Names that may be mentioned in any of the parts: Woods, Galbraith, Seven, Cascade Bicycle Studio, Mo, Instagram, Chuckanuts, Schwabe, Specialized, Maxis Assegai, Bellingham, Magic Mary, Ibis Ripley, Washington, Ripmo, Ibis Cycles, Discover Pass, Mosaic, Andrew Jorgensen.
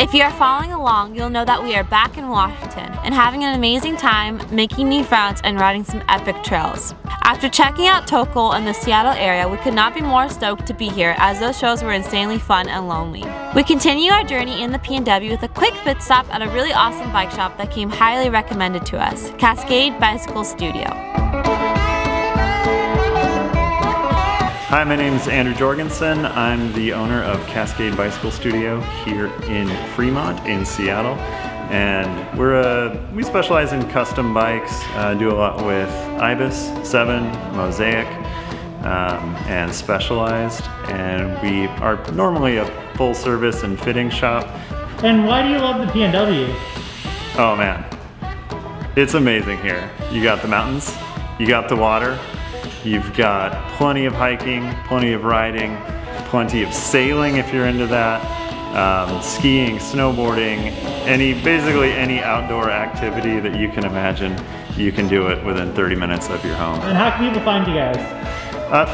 If you're following along, you'll know that we are back in Washington and having an amazing time making new friends and riding some epic trails. After checking out Tokel and the Seattle area, we could not be more stoked to be here as those shows were insanely fun and lonely. We continue our journey in the PNW with a quick pit stop at a really awesome bike shop that came highly recommended to us, Cascade Bicycle Studio. Hi, my name is Andrew Jorgensen. I'm the owner of Cascade Bicycle Studio here in Fremont in Seattle. And we specialize in custom bikes, do a lot with Ibis, Seven, Mosaic, and Specialized. And we are normally a full service and fitting shop. And why do you love the PNW? Oh man, it's amazing here. You got the mountains, you got the water, you've got plenty of hiking, plenty of riding, plenty of sailing if you're into that, skiing, snowboarding, basically any outdoor activity that you can imagine, you can do it within 30 minutes of your home. And how can people find you guys?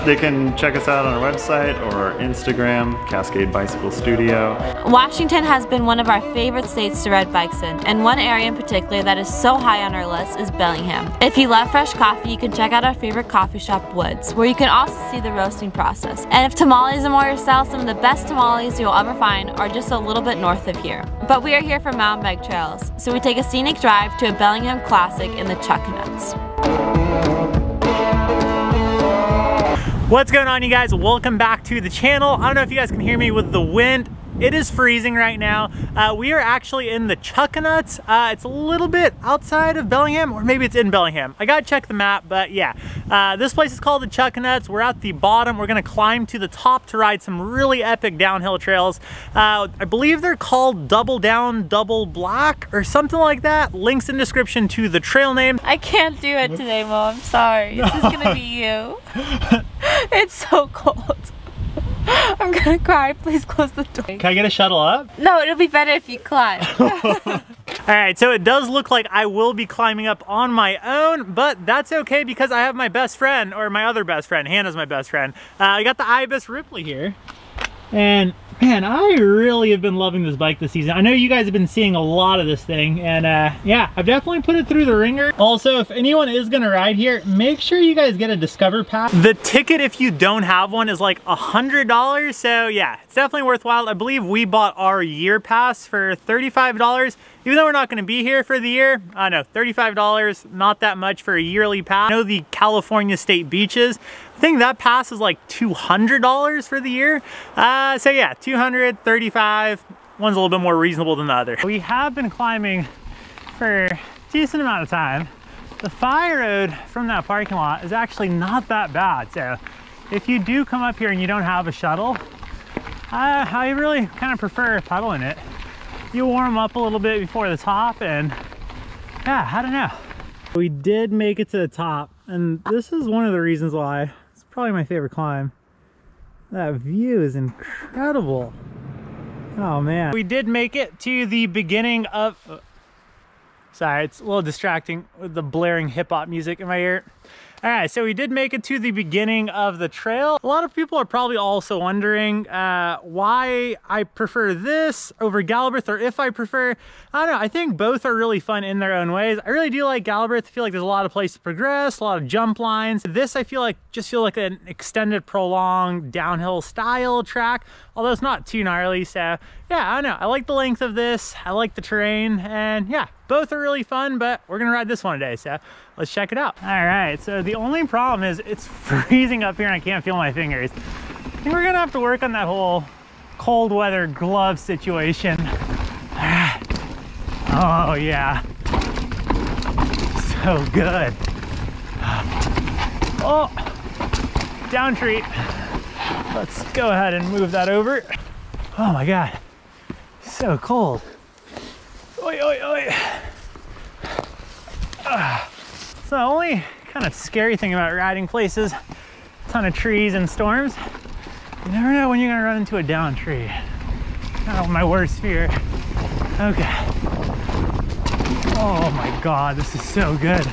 They can check us out on our website or our Instagram, Cascade Bicycle Studio. Washington has been one of our favorite states to ride bikes in, and one area in particular that is so high on our list is Bellingham. If you love fresh coffee, you can check out our favorite coffee shop, Woods, where you can also see the roasting process. And if tamales are more your style, some of the best tamales you'll ever find are just a little bit north of here. But we are here for mountain bike trails, so we take a scenic drive to a Bellingham classic in the Chuckanuts. What's going on, you guys? Welcome back to the channel. I don't know if you guys can hear me with the wind. It is freezing right now. We are actually in the Chuckanuts. It's a little bit outside of Bellingham, or maybe it's in Bellingham. I gotta check the map, but yeah. This place is called the Chuckanuts. We're at the bottom. We're gonna climb to the top to ride some really epic downhill trails. I believe they're called Double Down, Double Black, or something like that. Links in description to the trail name. I can't do it today, Mom. I'm sorry. It's just gonna be you. It's so cold. I'm gonna cry. Please close the door. Can I get a shuttle up? No, it'll be better if you climb. All right, so it does look like I will be climbing up on my own, but that's okay because I have my best friend, or my other best friend. Hannah's my best friend. I got the Ibis Ripley here. And man, I really have been loving this bike this season. I know you guys have been seeing a lot of this thing, and yeah, I've definitely put it through the ringer. Also, if anyone is gonna ride here, make sure you guys get a Discover Pass. The ticket, if you don't have one, is like $100, so yeah, it's definitely worthwhile. I believe we bought our year pass for $35. Even though we're not gonna be here for the year, I know, $35, not that much for a yearly pass. I know the California State Beaches, I think that pass is like $200 for the year. So yeah, 200, 35, one's a little bit more reasonable than the other. We have been climbing for a decent amount of time. The fire road from that parking lot is actually not that bad. So if you do come up here and you don't have a shuttle, I really kind of prefer pedaling it. You warm up a little bit before the top and yeah, I don't know. We did make it to the top, and this is one of the reasons why it's probably my favorite climb. That view is incredible. Oh man. We did make it to the beginning of... Sorry, it's a little distracting with the blaring hip-hop music in my ear. All right, so we did make it to the beginning of the trail. A lot of people are probably also wondering why I prefer this over Galbraith, or if I prefer, I don't know, I think both are really fun in their own ways. I really do like Galbraith. I feel like there's a lot of place to progress, a lot of jump lines. This, I feel like, just feel like an extended, prolonged downhill style track, although it's not too gnarly, so yeah, I don't know. I like the length of this, I like the terrain, and yeah, both are really fun, but we're gonna ride this one today, so let's check it out. All right, so the only problem is it's freezing up here and I can't feel my fingers. I think we're gonna have to work on that whole cold weather glove situation. All right. Oh yeah, so good. Oh, down treat. Let's go ahead and move that over. Oh my God, so cold. Oi, oi, oi. It's the only kind of scary thing about riding places, a ton of trees and storms. You never know when you're gonna run into a down tree. Oh, my worst fear. Okay. Oh my God, this is so good.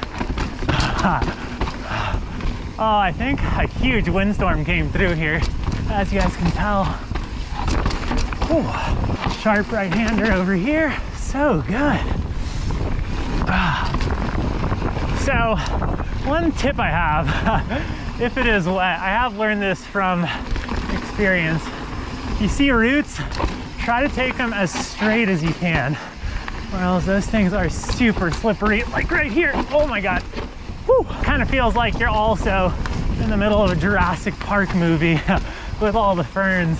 Oh, I think a huge windstorm came through here, as you guys can tell. Ooh. sharp right-hander over here. So good. So one tip I have, if it is wet, I have learned this from experience. You see roots, try to take them as straight as you can, or else those things are super slippery, like right here. Oh my God. Whew. Kind of feels like you're also in the middle of a Jurassic Park movie with all the ferns.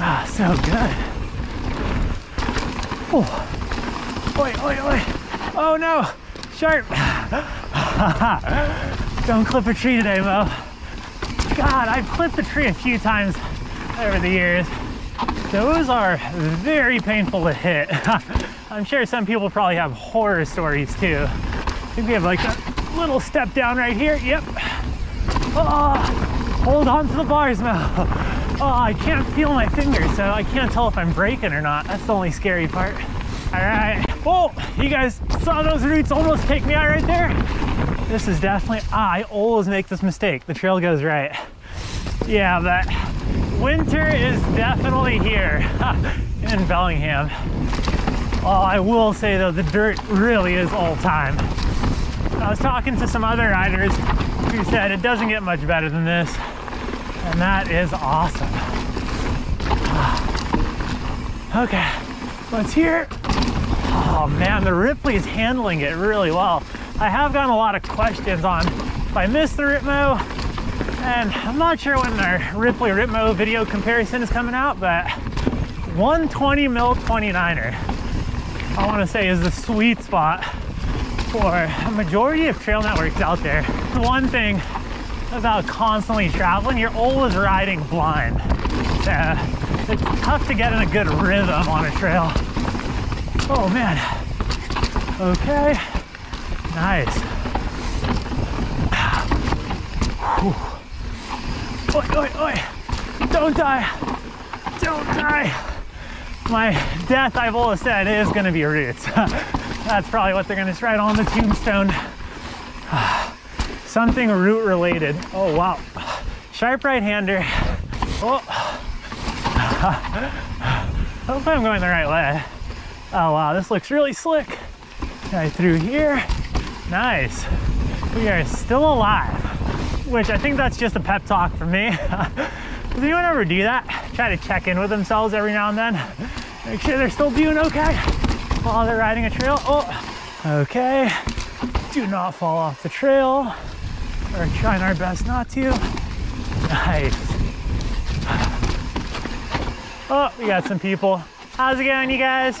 Ah, so good. Oh, oi, oi, oi. Oh no, sharp. Don't clip a tree today, Mo. God, I've clipped a tree a few times over the years. Those are very painful to hit. I'm sure some people probably have horror stories too. I think we have like a little step down right here. Yep. Oh, hold on to the bars, Mo. Oh, I can't feel my fingers, so I can't tell if I'm braking or not. That's the only scary part. All right. Oh, you guys saw those roots almost take me out right there. This is definitely, I always make this mistake. The trail goes right. Yeah, but winter is definitely here in Bellingham. Oh, I will say though, the dirt really is old time. I was talking to some other riders who said it doesn't get much better than this. And that is awesome. Okay, what's here? Oh man, the Ripley is handling it really well. I have gotten a lot of questions on if I missed the Ripmo, and I'm not sure when our Ripley Ripmo video comparison is coming out, but 120 mil 29er, I want to say, is the sweet spot for a majority of trail networks out there. The one thing about constantly traveling, you're always riding blind. So it's tough to get in a good rhythm on a trail. Oh man. Okay. Nice. Whew. Oi, oi, oi. Don't die. Don't die. My death, I've always said, is going to be roots. That's probably what they're going to write on the tombstone. Something root related. Oh wow. Sharp right-hander. Oh. Hopefully I'm going the right way. Oh wow, this looks really slick. Right through here. Nice. We are still alive. Which I think that's just a pep talk for me. Does anyone ever do that? Try to check in with themselves every now and then. Make sure they're still doing okay while they're riding a trail. Oh, okay. Do not fall off the trail. We're trying our best not to. Nice. Oh, we got some people. How's it going, you guys?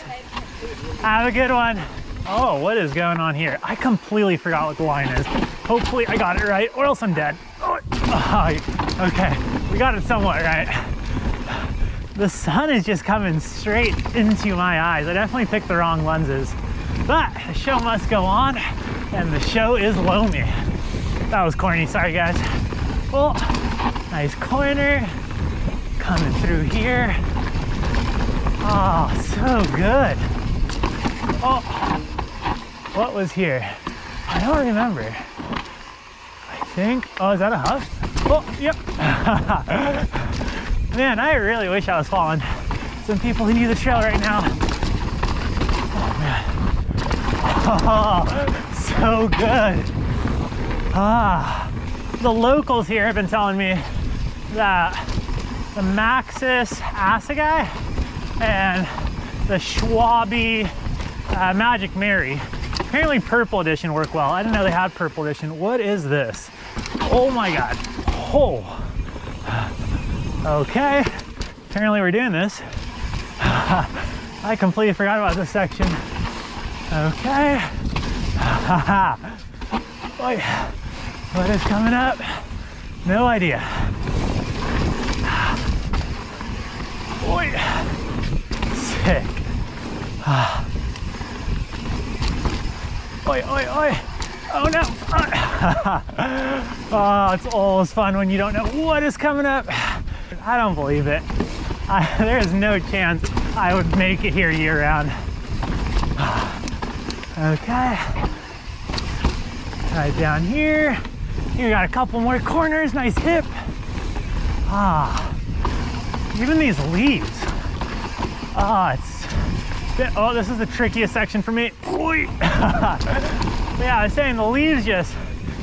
Have a good one. Oh, what is going on here? I completely forgot what the line is. Hopefully I got it right, or else I'm dead. Oh, okay, we got it somewhat right. The sun is just coming straight into my eyes. I definitely picked the wrong lenses. But the show must go on, and the show is loamy. That was corny, sorry guys. Oh, nice corner, coming through here. Oh, so good. Oh, what was here? I don't remember. I think, oh, is that a huff? Oh, yep. Man, I really wish I was following some people who knew the trail right now. Oh man. Oh, so good. Ah, the locals here have been telling me that the Maxis Assegai and the Schwabe Magic Mary, apparently purple edition, work well. I didn't know they had purple edition. What is this? Oh my God. Oh, okay. Apparently we're doing this. I completely forgot about this section. Okay. Oh yeah. What is coming up? No idea. Oh yeah. Sick. Oi, oi, oi. Oh no. Oh, it's always fun when you don't know what is coming up. I don't believe it. There is no chance I would make it here year round. Okay, right down here. You got a couple more corners, nice hip. Ah, even these leaves. Oh, this is the trickiest section for me. Yeah, I was saying the leaves just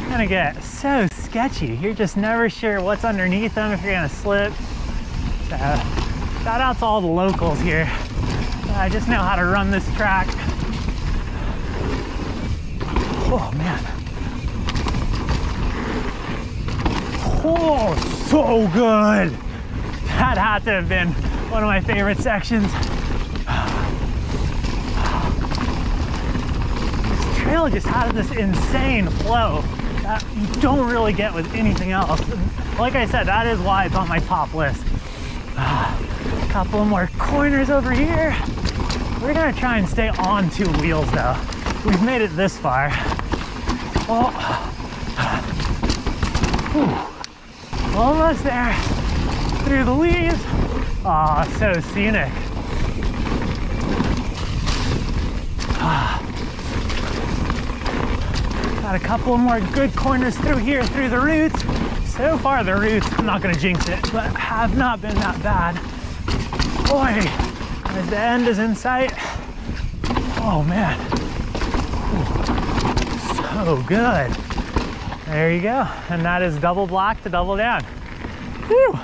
kind of get so sketchy. You're just never sure what's underneath them, if you're gonna slip. So shout out to all the locals here. I just know how to run this track. Oh man. Oh, so good. That had to have been one of my favorite sections. This trail just has this insane flow that you don't really get with anything else. And like I said, that is why it's on my top list. A couple more corners over here. We're gonna try and stay on two wheels though. We've made it this far. Oh, whew. Almost there. Through the leaves. Ah, oh, so scenic. Got a couple more good corners through here, through the roots. So far the roots, I'm not gonna jinx it, but have not been that bad. Boy, as the end is in sight. Oh man. Ooh, so good. There you go. And that is double block to double down. Whew.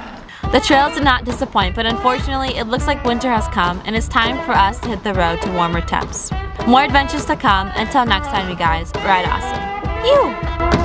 The trails did not disappoint, but unfortunately it looks like winter has come and it's time for us to hit the road to warmer temps. More adventures to come. Until next time you guys, ride awesome. Ew.